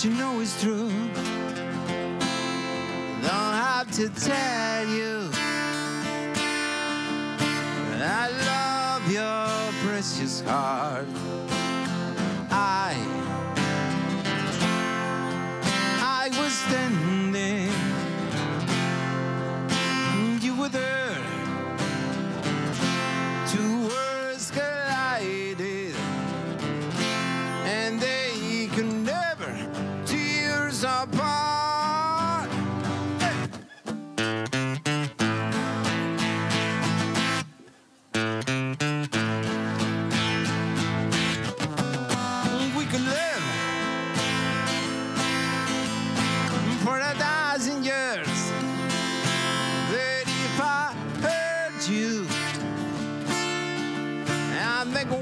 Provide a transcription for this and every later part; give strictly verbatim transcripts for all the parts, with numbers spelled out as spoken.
that you know is true. Don't have to tell you I love your precious heart. I I was standing, you were there, two worlds collided, and they could never tear us apart.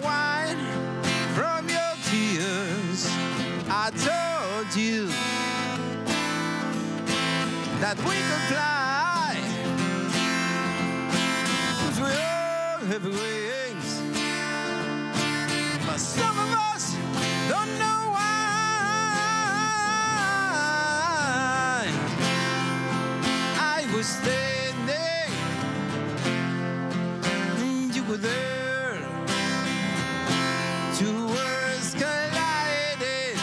Wine from your tears. I told you that we could fly, 'cause we all have wings, but some of us don't know why. I was standing and you were there, two worlds collided,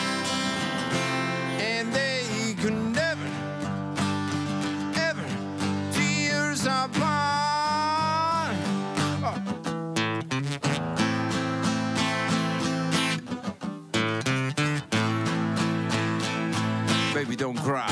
and they could never, ever tear us apart. Oh. Baby, don't cry.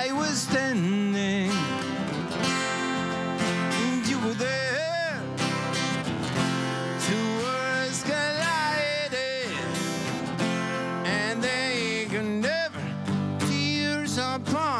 I was standing, you were there, two worlds collided, and they could never tear us apart.